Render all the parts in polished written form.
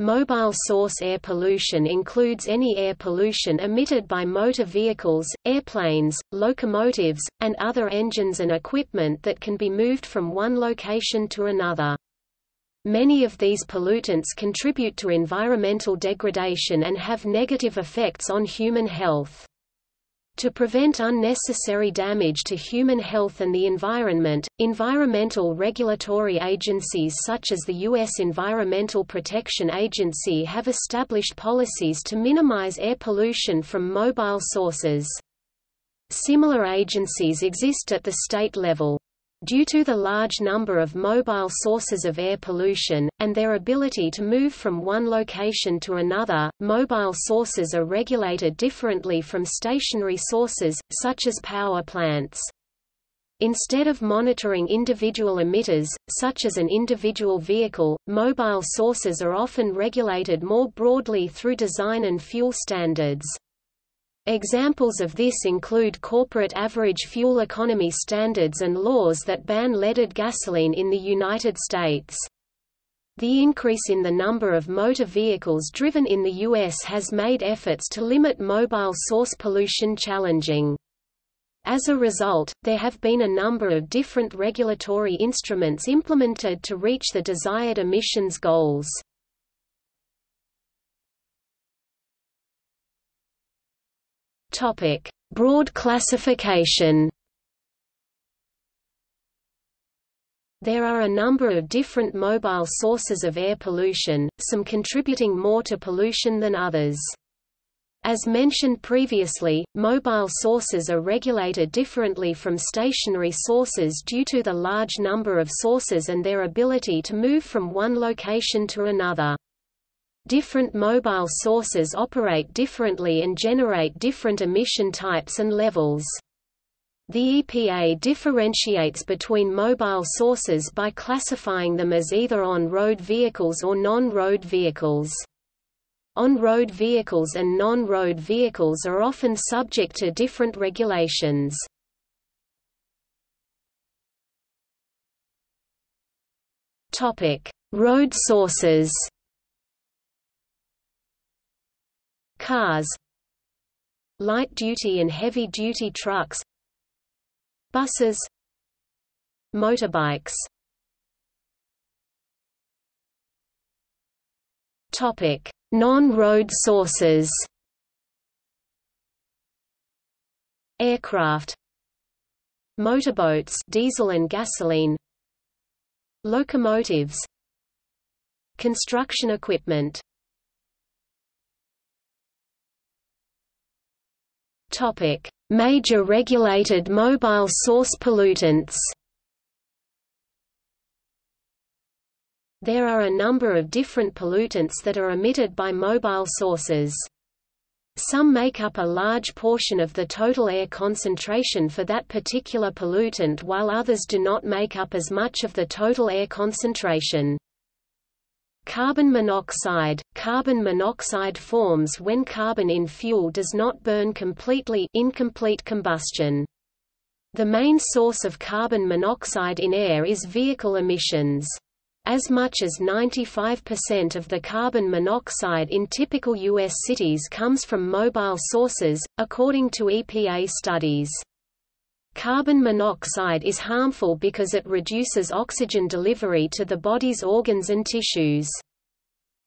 Mobile source air pollution includes any air pollution emitted by motor vehicles, airplanes, locomotives, and other engines and equipment that can be moved from one location to another. Many of these pollutants contribute to environmental degradation and have negative effects on human health. To prevent unnecessary damage to human health and the environment, environmental regulatory agencies such as the U.S. Environmental Protection Agency have established policies to minimize air pollution from mobile sources. Similar agencies exist at the state level. Due to the large number of mobile sources of air pollution, and their ability to move from one location to another, mobile sources are regulated differently from stationary sources, such as power plants. Instead of monitoring individual emitters, such as an individual vehicle, mobile sources are often regulated more broadly through design and fuel standards. Examples of this include corporate average fuel economy standards and laws that ban leaded gasoline in the United States. The increase in the number of motor vehicles driven in the U.S. has made efforts to limit mobile source pollution challenging. As a result, there have been a number of different regulatory instruments implemented to reach the desired emissions goals. Topic: Broad classification. There are a number of different mobile sources of air pollution, some contributing more to pollution than others. As mentioned previously, mobile sources are regulated differently from stationary sources due to the large number of sources and their ability to move from one location to another. Different mobile sources operate differently and generate different emission types and levels. The EPA differentiates between mobile sources by classifying them as either on-road vehicles or non-road vehicles. On-road vehicles and non-road vehicles are often subject to different regulations. Road sources: cars, light-duty and heavy-duty trucks, buses, motorbikes. Topic: Non-road sources: aircraft, motorboats, diesel and gasoline, locomotives, construction equipment. Topic: Major regulated mobile source pollutants. There are a number of different pollutants that are emitted by mobile sources. Some make up a large portion of the total air concentration for that particular pollutant, while others do not make up as much of the total air concentration. Carbon monoxide forms when carbon in fuel does not burn completely, incomplete combustion. The main source of carbon monoxide in air is vehicle emissions. As much as 95% of the carbon monoxide in typical U.S. cities comes from mobile sources, according to EPA studies. Carbon monoxide is harmful because it reduces oxygen delivery to the body's organs and tissues.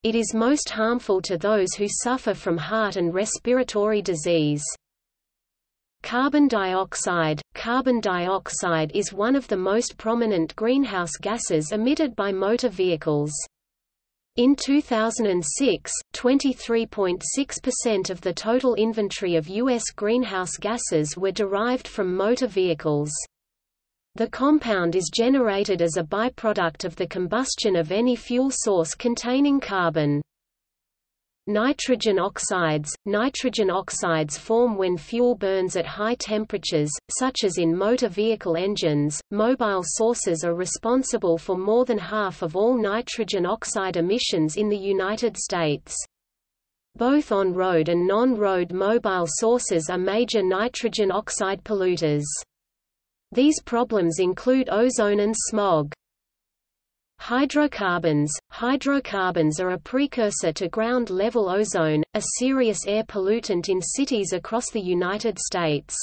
It is most harmful to those who suffer from heart and respiratory disease. Carbon dioxide. Carbon dioxide is one of the most prominent greenhouse gases emitted by motor vehicles. In 2006, 23.6% of the total inventory of U.S. greenhouse gases were derived from motor vehicles. The compound is generated as a byproduct of the combustion of any fuel source containing carbon. Nitrogen oxides. Nitrogen oxides form when fuel burns at high temperatures, such as in motor vehicle engines. Mobile sources are responsible for more than half of all nitrogen oxide emissions in the United States. Both on-road and non-road mobile sources are major nitrogen oxide polluters. These problems include ozone and smog. Hydrocarbons. Hydrocarbons are a precursor to ground-level ozone, a serious air pollutant in cities across the United States.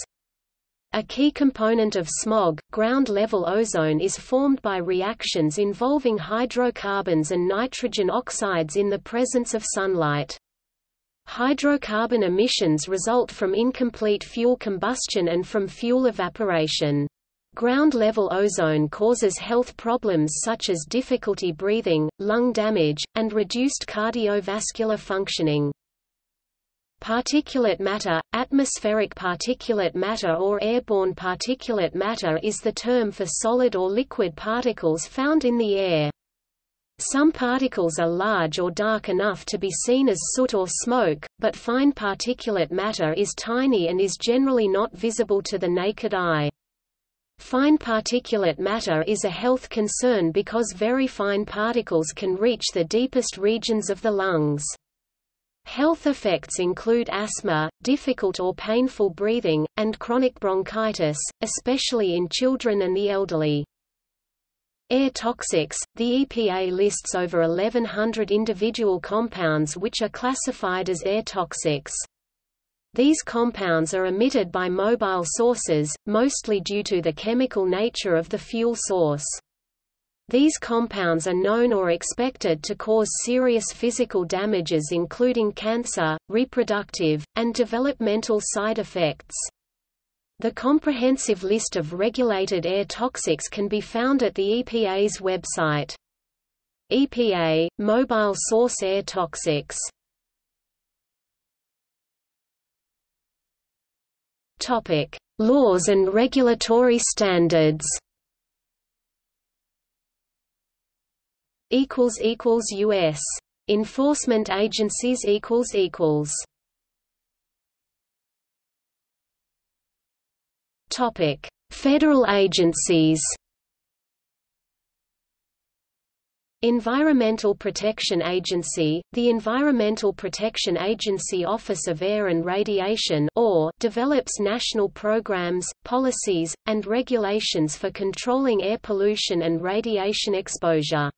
A key component of smog, ground-level ozone is formed by reactions involving hydrocarbons and nitrogen oxides in the presence of sunlight. Hydrocarbon emissions result from incomplete fuel combustion and from fuel evaporation. Ground-level ozone causes health problems such as difficulty breathing, lung damage, and reduced cardiovascular functioning. Particulate matter. Atmospheric particulate matter or airborne particulate matter is the term for solid or liquid particles found in the air. Some particles are large or dark enough to be seen as soot or smoke, but fine particulate matter is tiny and is generally not visible to the naked eye. Fine particulate matter is a health concern because very fine particles can reach the deepest regions of the lungs. Health effects include asthma, difficult or painful breathing, and chronic bronchitis, especially in children and the elderly. Air toxics. The EPA lists over 1,100 individual compounds which are classified as air toxics. These compounds are emitted by mobile sources, mostly due to the chemical nature of the fuel source. These compounds are known or expected to cause serious physical damages including cancer, reproductive, and developmental side effects. The comprehensive list of regulated air toxics can be found at the EPA's website. EPA – Mobile Source Air Toxics. Topic: Laws and regulatory standards. U.S. enforcement agencies. Topic: Federal agencies. Environmental Protection Agency. The Environmental Protection Agency Office of Air and Radiation (OAR) develops national programs, policies, and regulations for controlling air pollution and radiation exposure.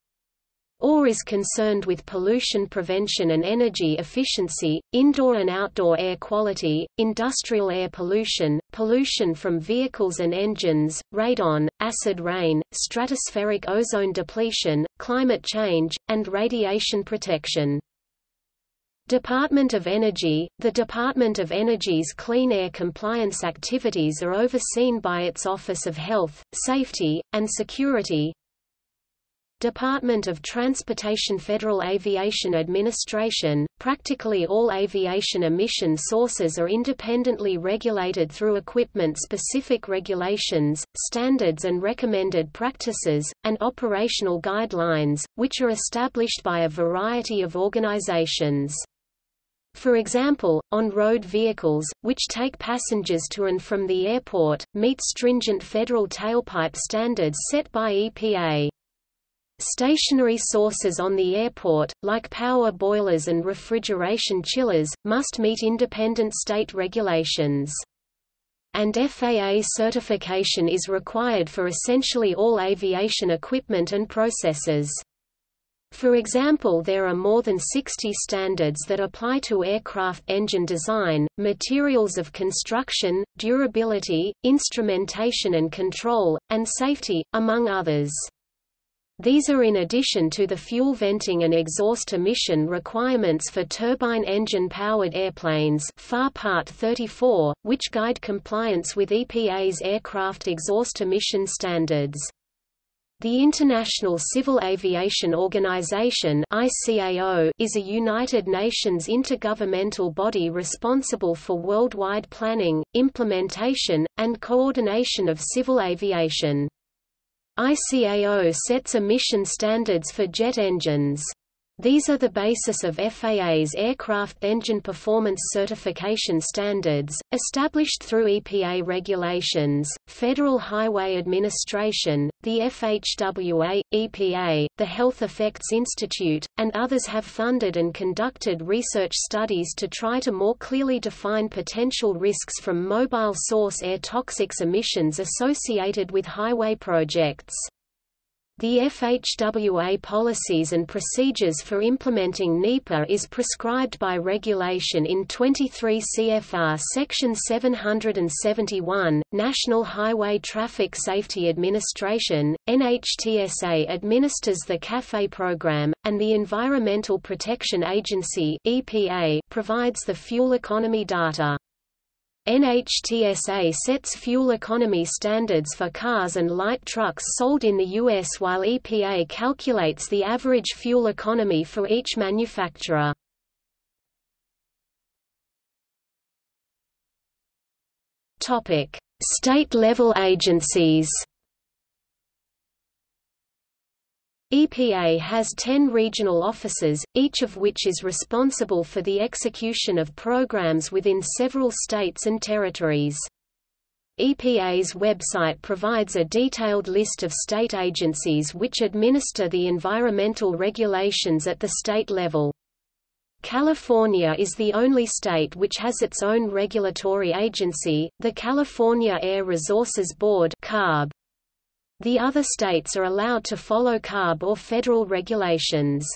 OAR is concerned with pollution prevention and energy efficiency, indoor and outdoor air quality, industrial air pollution, pollution from vehicles and engines, radon, acid rain, stratospheric ozone depletion, climate change, and radiation protection. Department of Energy. The Department of Energy's clean air compliance activities are overseen by its Office of Health, Safety, and Security. Department of Transportation. Federal Aviation Administration. Practically all aviation emission sources are independently regulated through equipment-specific regulations, standards and recommended practices, and operational guidelines, which are established by a variety of organizations. For example, on-road vehicles, which take passengers to and from the airport, meet stringent federal tailpipe standards set by EPA. Stationary sources on the airport, like power boilers and refrigeration chillers, must meet independent state regulations. And FAA certification is required for essentially all aviation equipment and processes. For example, there are more than 60 standards that apply to aircraft engine design, materials of construction, durability, instrumentation and control, and safety, among others. These are in addition to the fuel venting and exhaust emission requirements for turbine engine-powered airplanes FAR Part 34, which guide compliance with EPA's aircraft exhaust emission standards. The International Civil Aviation Organization (ICAO) is a United Nations intergovernmental body responsible for worldwide planning, implementation, and coordination of civil aviation. ICAO sets emission standards for jet engines. These are the basis of FAA's Aircraft Engine Performance Certification Standards, established through EPA regulations. Federal Highway Administration, the FHWA, EPA, the Health Effects Institute, and others have funded and conducted research studies to try to more clearly define potential risks from mobile source air toxics emissions associated with highway projects. The FHWA policies and procedures for implementing NEPA is prescribed by regulation in 23 CFR Section 771, National Highway Traffic Safety Administration, NHTSA administers the CAFE program, and the Environmental Protection Agency (EPA) provides the fuel economy data. NHTSA sets fuel economy standards for cars and light trucks sold in the U.S., while EPA calculates the average fuel economy for each manufacturer. Topic: State-level agencies. EPA has 10 regional offices, each of which is responsible for the execution of programs within several states and territories. EPA's website provides a detailed list of state agencies which administer the environmental regulations at the state level. California is the only state which has its own regulatory agency, the California Air Resources Board (CARB). The other states are allowed to follow CARB or federal regulations.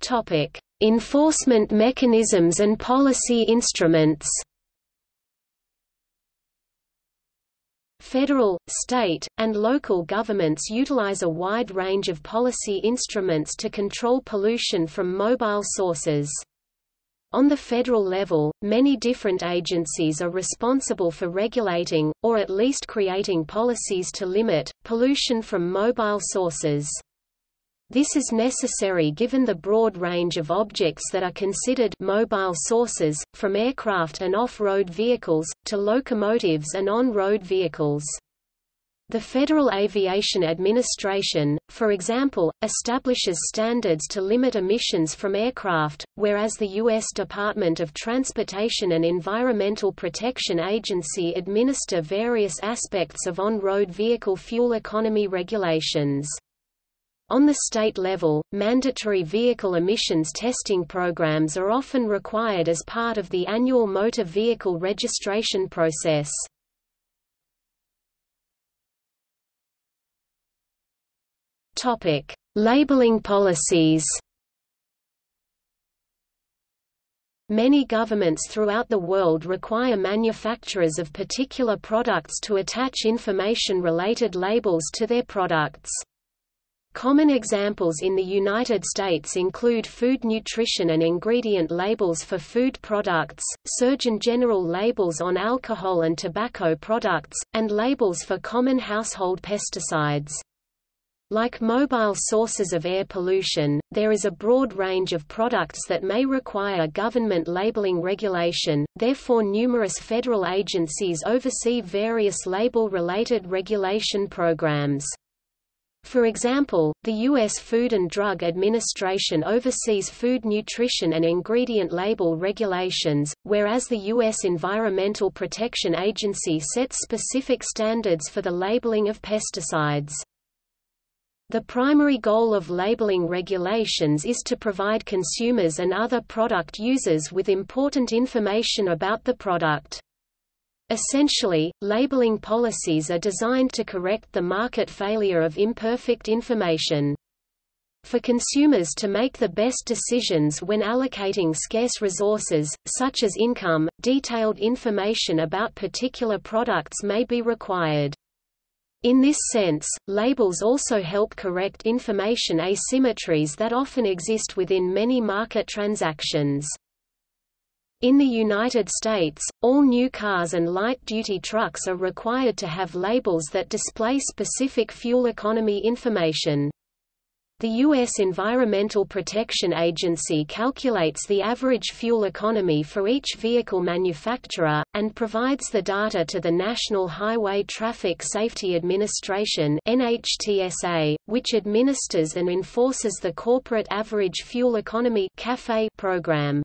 Topic: Enforcement mechanisms and policy instruments. Federal, state, and local governments utilize a wide range of policy instruments to control pollution from mobile sources. On the federal level, many different agencies are responsible for regulating, or at least creating policies to limit, pollution from mobile sources. This is necessary given the broad range of objects that are considered mobile sources, from aircraft and off-road vehicles, to locomotives and on-road vehicles. The Federal Aviation Administration, for example, establishes standards to limit emissions from aircraft, whereas the U.S. Department of Transportation and Environmental Protection Agency administer various aspects of on-road vehicle fuel economy regulations. On the state level, mandatory vehicle emissions testing programs are often required as part of the annual motor vehicle registration process. Topic: Labeling policies. Many governments throughout the world require manufacturers of particular products to attach information-related labels to their products. Common examples in the United States include food nutrition and ingredient labels for food products, Surgeon General labels on alcohol and tobacco products, and labels for common household pesticides. Like mobile sources of air pollution, there is a broad range of products that may require government labeling regulation, therefore numerous federal agencies oversee various label-related regulation programs. For example, the U.S. Food and Drug Administration oversees food nutrition and ingredient label regulations, whereas the U.S. Environmental Protection Agency sets specific standards for the labeling of pesticides. The primary goal of labeling regulations is to provide consumers and other product users with important information about the product. Essentially, labeling policies are designed to correct the market failure of imperfect information. For consumers to make the best decisions when allocating scarce resources, such as income, detailed information about particular products may be required. In this sense, labels also help correct information asymmetries that often exist within many market transactions. In the United States, all new cars and light-duty trucks are required to have labels that display specific fuel economy information. The U.S. Environmental Protection Agency calculates the average fuel economy for each vehicle manufacturer, and provides the data to the National Highway Traffic Safety Administration (NHTSA), which administers and enforces the Corporate Average Fuel Efficiency (CAFE) program.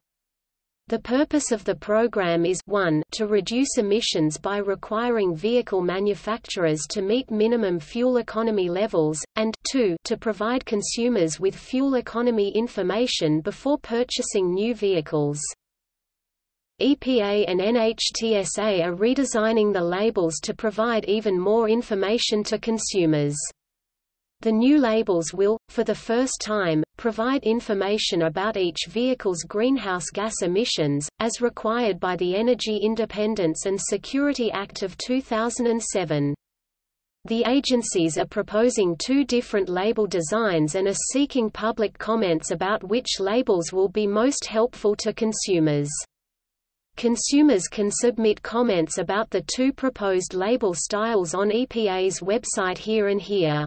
The purpose of the program is 1, to reduce emissions by requiring vehicle manufacturers to meet minimum fuel economy levels, and 2, to provide consumers with fuel economy information before purchasing new vehicles. EPA and NHTSA are redesigning the labels to provide even more information to consumers. The new labels will, for the first time, provide information about each vehicle's greenhouse gas emissions, as required by the Energy Independence and Security Act of 2007. The agencies are proposing two different label designs and are seeking public comments about which labels will be most helpful to consumers. Consumers can submit comments about the two proposed label styles on EPA's website Here and Here.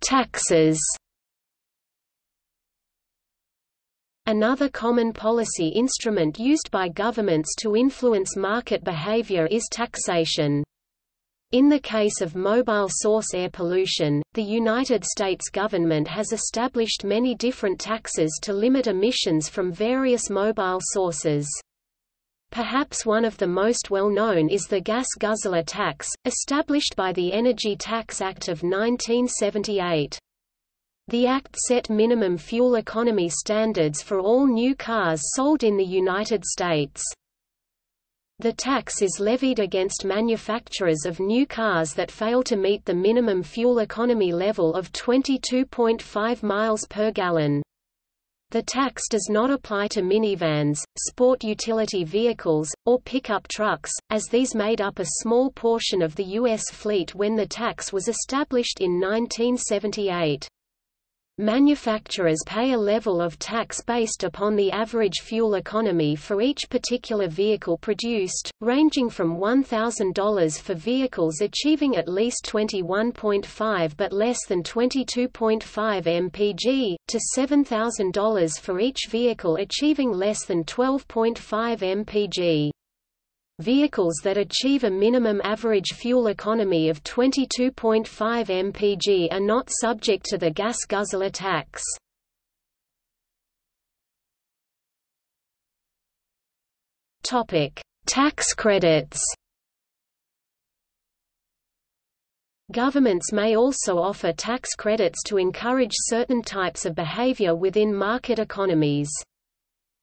Taxes. Another common policy instrument used by governments to influence market behavior is taxation. In the case of mobile source air pollution, the United States government has established many different taxes to limit emissions from various mobile sources. Perhaps one of the most well-known is the gas guzzler tax, established by the Energy Tax Act of 1978. The Act set minimum fuel economy standards for all new cars sold in the United States. The tax is levied against manufacturers of new cars that fail to meet the minimum fuel economy level of 22.5 miles per gallon. The tax does not apply to minivans, sport utility vehicles, or pickup trucks, as these made up a small portion of the U.S. fleet when the tax was established in 1978. Manufacturers pay a level of tax based upon the average fuel economy for each particular vehicle produced, ranging from $1,000 for vehicles achieving at least 21.5 but less than 22.5 mpg, to $7,000 for each vehicle achieving less than 12.5 mpg. Vehicles that achieve a minimum average fuel economy of 22.5 mpg are not subject to the gas guzzler tax. Tax credits. Governments may also offer tax credits to encourage certain types of behavior within market economies.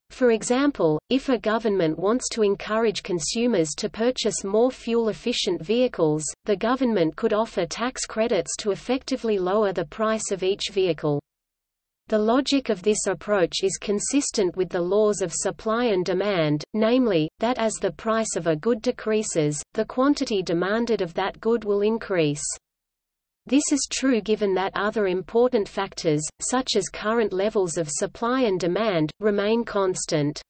For example, if a government wants to encourage consumers to purchase more fuel-efficient vehicles, the government could offer tax credits to effectively lower the price of each vehicle. The logic of this approach is consistent with the laws of supply and demand, namely, that as the price of a good decreases, the quantity demanded of that good will increase. This is true given that other important factors, such as current levels of supply and demand, remain constant.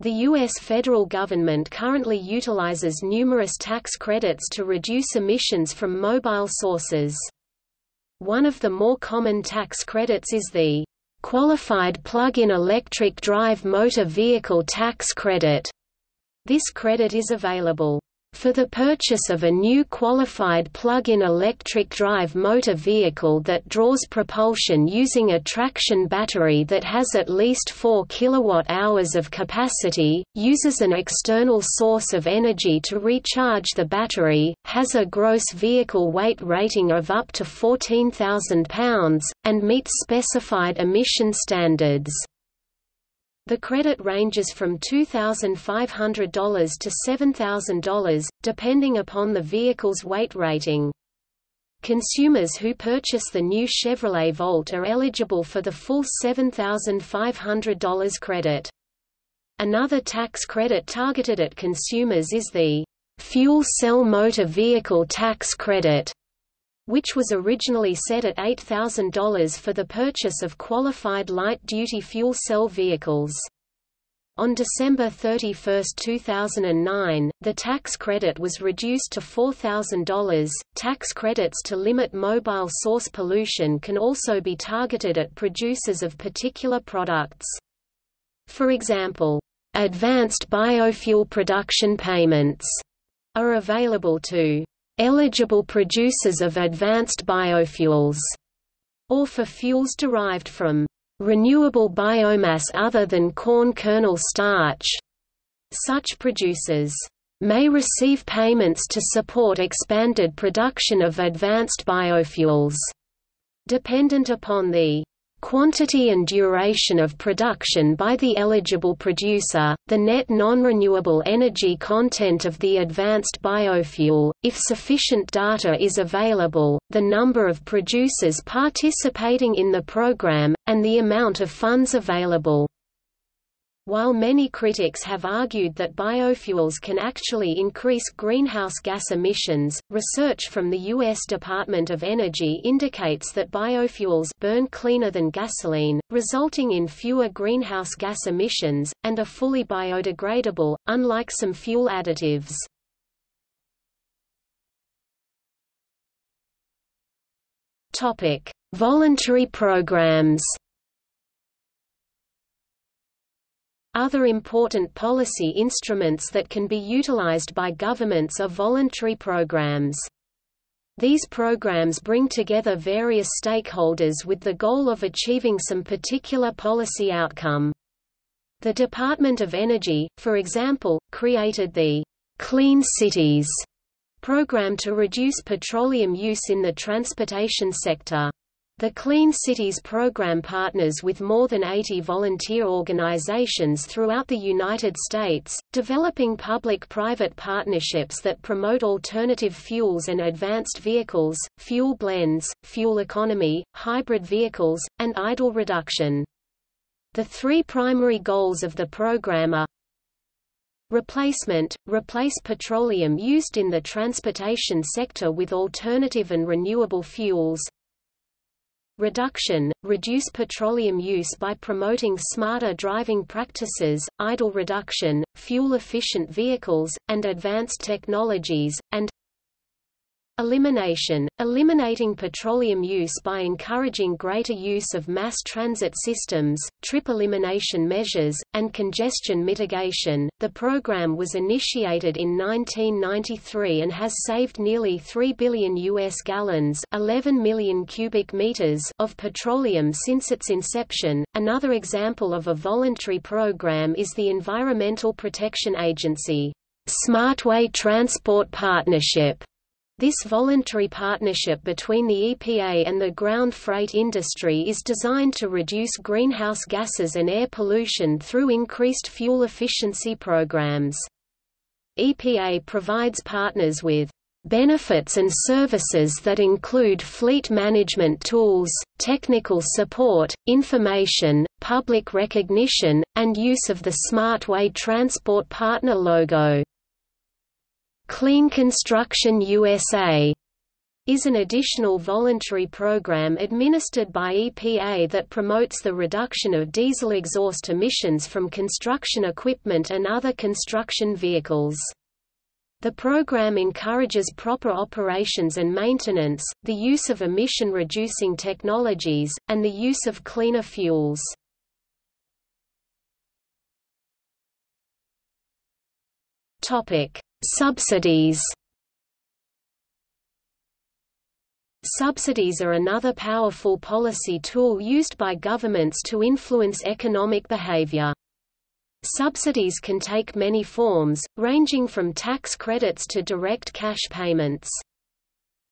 The U.S. federal government currently utilizes numerous tax credits to reduce emissions from mobile sources. One of the more common tax credits is the Qualified Plug-in Electric Drive Motor Vehicle Tax Credit. This credit is available for the purchase of a new qualified plug-in electric drive motor vehicle that draws propulsion using a traction battery that has at least 4 kWh of capacity, uses an external source of energy to recharge the battery, has a gross vehicle weight rating of up to 14,000 pounds, and meets specified emission standards. The credit ranges from $2,500 to $7,000, depending upon the vehicle's weight rating. Consumers who purchase the new Chevrolet Volt are eligible for the full $7,500 credit. Another tax credit targeted at consumers is the Fuel Cell Motor Vehicle Tax Credit, which was originally set at $8,000 for the purchase of qualified light-duty fuel cell vehicles. On December 31, 2009, the tax credit was reduced to $4,000. Tax credits to limit mobile source pollution can also be targeted at producers of particular products. For example, advanced biofuel production payments are available to eligible producers of advanced biofuels, or for fuels derived from renewable biomass other than corn kernel starch. Such producers may receive payments to support expanded production of advanced biofuels, dependent upon the Quantity and duration of production by the eligible producer, the net non-renewable energy content of the advanced biofuel. If sufficient data is available, the number of producers participating in the program, and the amount of funds available. While many critics have argued that biofuels can actually increase greenhouse gas emissions, research from the U.S. Department of Energy indicates that biofuels burn cleaner than gasoline, resulting in fewer greenhouse gas emissions, and are fully biodegradable, unlike some fuel additives. Voluntary programs. Other important policy instruments that can be utilized by governments are voluntary programs. These programs bring together various stakeholders with the goal of achieving some particular policy outcome. The Department of Energy, for example, created the Clean Cities program to reduce petroleum use in the transportation sector. The Clean Cities program partners with more than 80 volunteer organizations throughout the United States, developing public-private partnerships that promote alternative fuels and advanced vehicles, fuel blends, fuel economy, hybrid vehicles, and idle reduction. The three primary goals of the program are replacement – replace petroleum used in the transportation sector with alternative and renewable fuels. Reduction – reduce petroleum use by promoting smarter driving practices, idle reduction, fuel-efficient vehicles, and advanced technologies, and elimination – eliminating petroleum use by encouraging greater use of mass transit systems, trip elimination measures, and congestion mitigation. The program was initiated in 1993 and has saved nearly 3 billion U.S. gallons, 11 million cubic meters, of petroleum since its inception. Another example of a voluntary program is the Environmental Protection Agency Smartway Transport Partnership. This voluntary partnership between the EPA and the ground freight industry is designed to reduce greenhouse gases and air pollution through increased fuel efficiency programs. EPA provides partners with benefits and services that include fleet management tools, technical support, information, public recognition, and use of the Smartway Transport Partner logo. Clean Construction USA is an additional voluntary program administered by EPA that promotes the reduction of diesel exhaust emissions from construction equipment and other construction vehicles. The program encourages proper operations and maintenance, the use of emission-reducing technologies, and the use of cleaner fuels. Subsidies. Subsidies are another powerful policy tool used by governments to influence economic behavior. Subsidies can take many forms, ranging from tax credits to direct cash payments.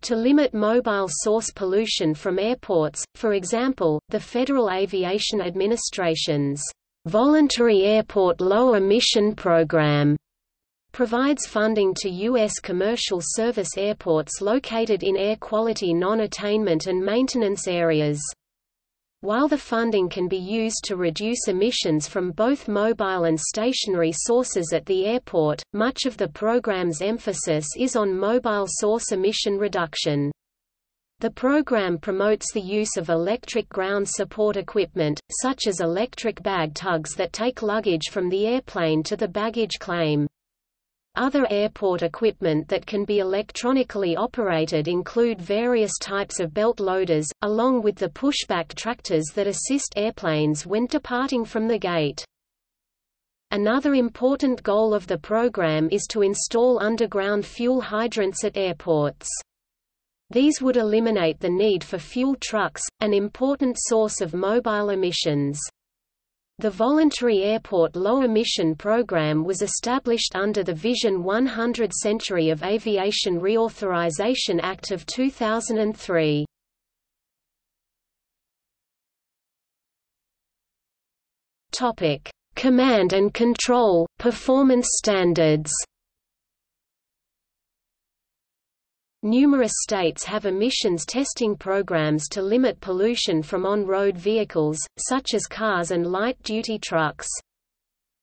To limit mobile source pollution from airports, for example, the Federal Aviation Administration's Voluntary Airport Low Emission Program provides funding to U.S. commercial service airports located in air quality non-attainment and maintenance areas. While the funding can be used to reduce emissions from both mobile and stationary sources at the airport, much of the program's emphasis is on mobile source emission reduction. The program promotes the use of electric ground support equipment, such as electric bag tugs that take luggage from the airplane to the baggage claim. Other airport equipment that can be electronically operated include various types of belt loaders, along with the pushback tractors that assist airplanes when departing from the gate. Another important goal of the program is to install underground fuel hydrants at airports. These would eliminate the need for fuel trucks, an important source of mobile emissions. The Voluntary Airport Low Emission Program was established under the Vision 100 Century of Aviation Reauthorization Act of 2003. Topic: Command and control, performance standards. Numerous states have emissions testing programs to limit pollution from on-road vehicles, such as cars and light-duty trucks.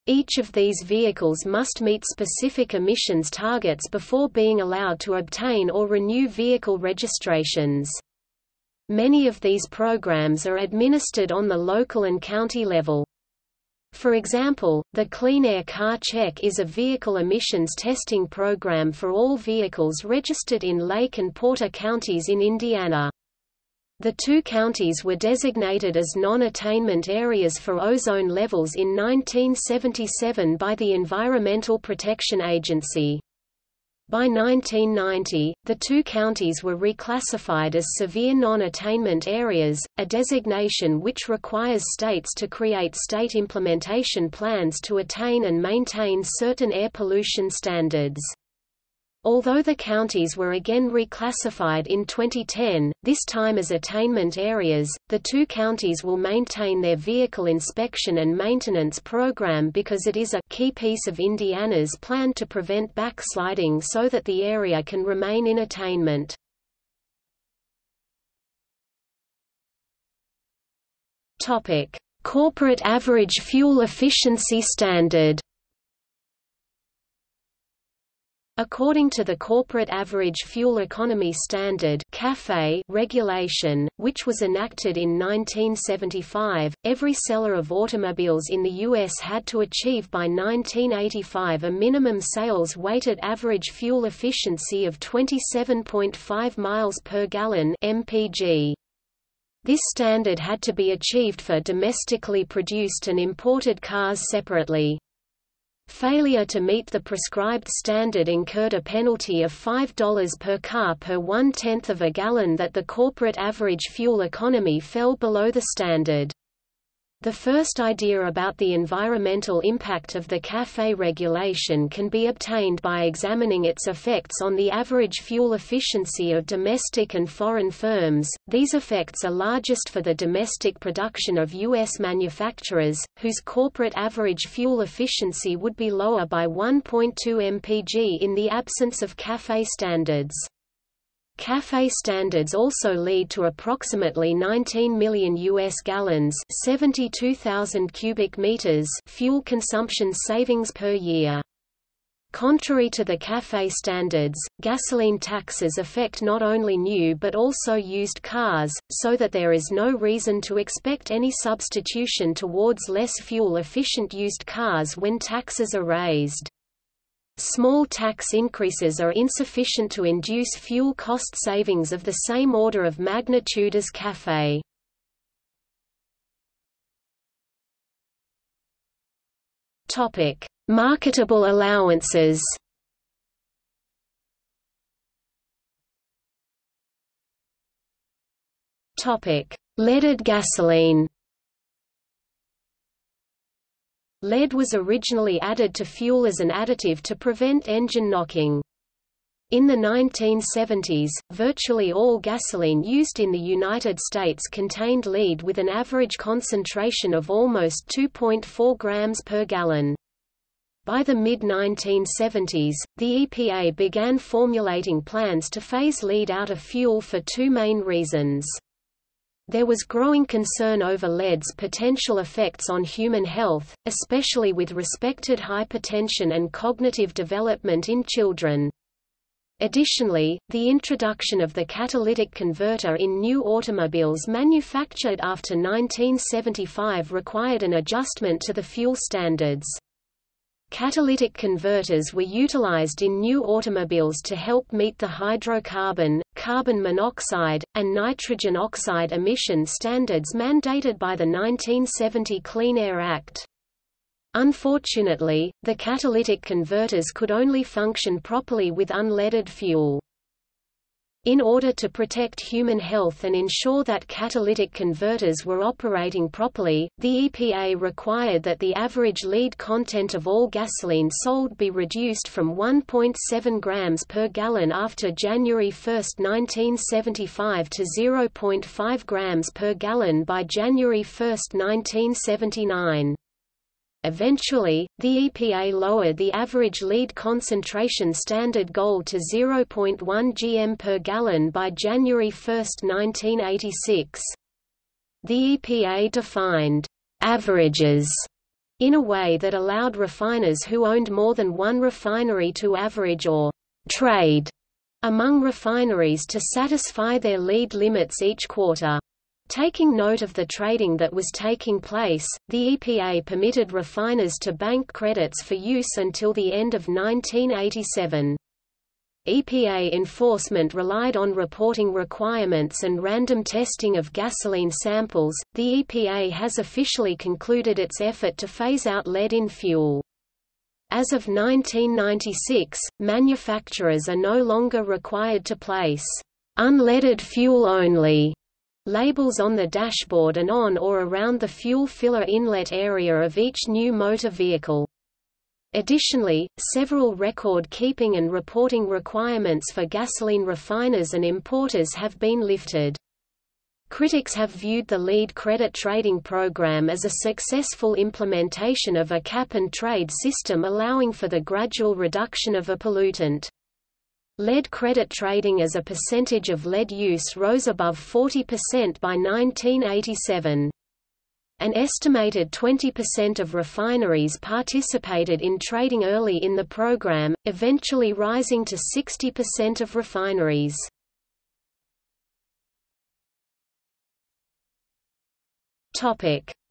Each of these vehicles must meet specific emissions targets before being allowed to obtain or renew vehicle registrations. Many of these programs are administered on the local and county level. For example, the Clean Air Car Check is a vehicle emissions testing program for all vehicles registered in Lake and Porter counties in Indiana. The two counties were designated as non-attainment areas for ozone levels in 1977 by the Environmental Protection Agency. By 1990, the two counties were reclassified as severe non-attainment areas, a designation which requires states to create state implementation plans to attain and maintain certain air pollution standards. Although the counties were again reclassified in 2010, this time as attainment areas, the two counties will maintain their vehicle inspection and maintenance program because it is a key piece of Indiana's plan to prevent backsliding so that the area can remain in attainment. Topic: Corporate Average Fuel Efficiency Standard. According to the Corporate Average Fuel Economy Standard (CAFE) regulation, which was enacted in 1975, every seller of automobiles in the U.S. had to achieve by 1985 a minimum sales weighted average fuel efficiency of 27.5 miles per gallon (mpg). This standard had to be achieved for domestically produced and imported cars separately. Failure to meet the prescribed standard incurred a penalty of $5 per car per 1/10 of a gallon that the corporate average fuel economy fell below the standard. The first idea about the environmental impact of the CAFE regulation can be obtained by examining its effects on the average fuel efficiency of domestic and foreign firms. These effects are largest for the domestic production of U.S. manufacturers, whose corporate average fuel efficiency would be lower by 1.2 mpg in the absence of CAFE standards. CAFE standards also lead to approximately 19 million U.S. gallons (72,000 cubic meters) fuel consumption savings per year. Contrary to the CAFE standards, gasoline taxes affect not only new but also used cars, so that there is no reason to expect any substitution towards less fuel-efficient used cars when taxes are raised. Small tax increases are insufficient to induce fuel cost savings of the same order of magnitude as CAFE. Topic: Marketable allowances. Topic: Leaded gasoline. Lead was originally added to fuel as an additive to prevent engine knocking. In the 1970s, virtually all gasoline used in the United States contained lead with an average concentration of almost 2.4 grams per gallon. By the mid-1970s, the EPA began formulating plans to phase lead out of fuel for two main reasons. There was growing concern over lead's potential effects on human health, especially with respect to hypertension and cognitive development in children. Additionally, the introduction of the catalytic converter in new automobiles manufactured after 1975 required an adjustment to the fuel standards. Catalytic converters were utilized in new automobiles to help meet the hydrocarbon, carbon monoxide, and nitrogen oxide emission standards mandated by the 1970 Clean Air Act. Unfortunately, the catalytic converters could only function properly with unleaded fuel. In order to protect human health and ensure that catalytic converters were operating properly, the EPA required that the average lead content of all gasoline sold be reduced from 1.7 grams per gallon after January 1, 1975 to 0.5 grams per gallon by January 1, 1979. Eventually, the EPA lowered the average lead concentration standard goal to 0.1 g/m per gallon by January 1, 1986. The EPA defined averages in a way that allowed refiners who owned more than one refinery to average or trade among refineries to satisfy their lead limits each quarter. Taking note of the trading that was taking place, the EPA permitted refiners to bank credits for use until the end of 1987. EPA enforcement relied on reporting requirements and random testing of gasoline samples. The EPA has officially concluded its effort to phase out lead in fuel. As of 1996, manufacturers are no longer required to place unleaded fuel only labels on the dashboard and on or around the fuel filler inlet area of each new motor vehicle. Additionally, several record-keeping and reporting requirements for gasoline refiners and importers have been lifted. Critics have viewed the lead credit trading program as a successful implementation of a cap-and-trade system allowing for the gradual reduction of a pollutant. Lead credit trading as a percentage of lead use rose above 40% by 1987. An estimated 20% of refineries participated in trading early in the program, eventually rising to 60% of refineries.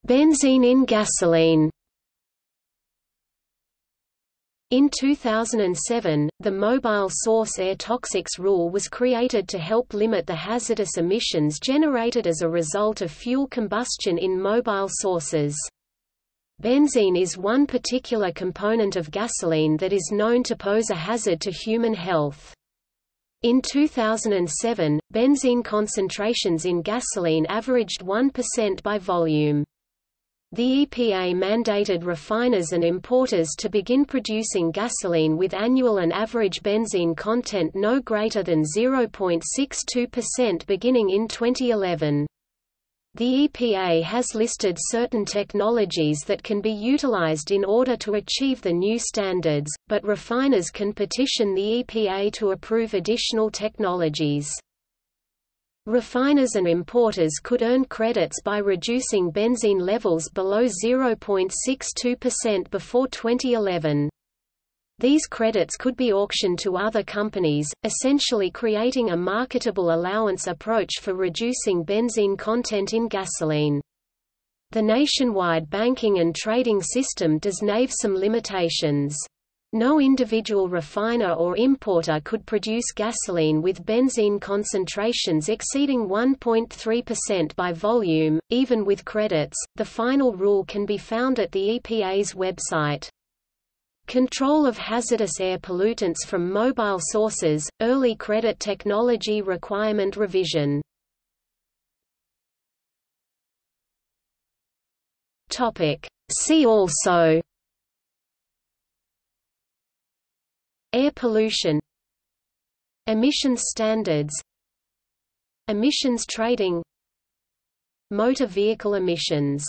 Benzene in gasoline. In 2007, the Mobile Source Air Toxics Rule was created to help limit the hazardous emissions generated as a result of fuel combustion in mobile sources. Benzene is one particular component of gasoline that is known to pose a hazard to human health. In 2007, benzene concentrations in gasoline averaged 1% by volume. The EPA mandated refiners and importers to begin producing gasoline with annual and average benzene content no greater than 0.62% beginning in 2011. The EPA has listed certain technologies that can be utilized in order to achieve the new standards, but refiners can petition the EPA to approve additional technologies. Refiners and importers could earn credits by reducing benzene levels below 0.62% before 2011. These credits could be auctioned to other companies, essentially creating a marketable allowance approach for reducing benzene content in gasoline. The nationwide banking and trading system does nave some limitations. No individual refiner or importer could produce gasoline with benzene concentrations exceeding 1.3% by volume, even with credits. The final rule can be found at the EPA's website. Control of hazardous air pollutants from mobile sources, early credit technology requirement revision. Topic. See also: air pollution, emissions standards, emissions trading, motor vehicle emissions.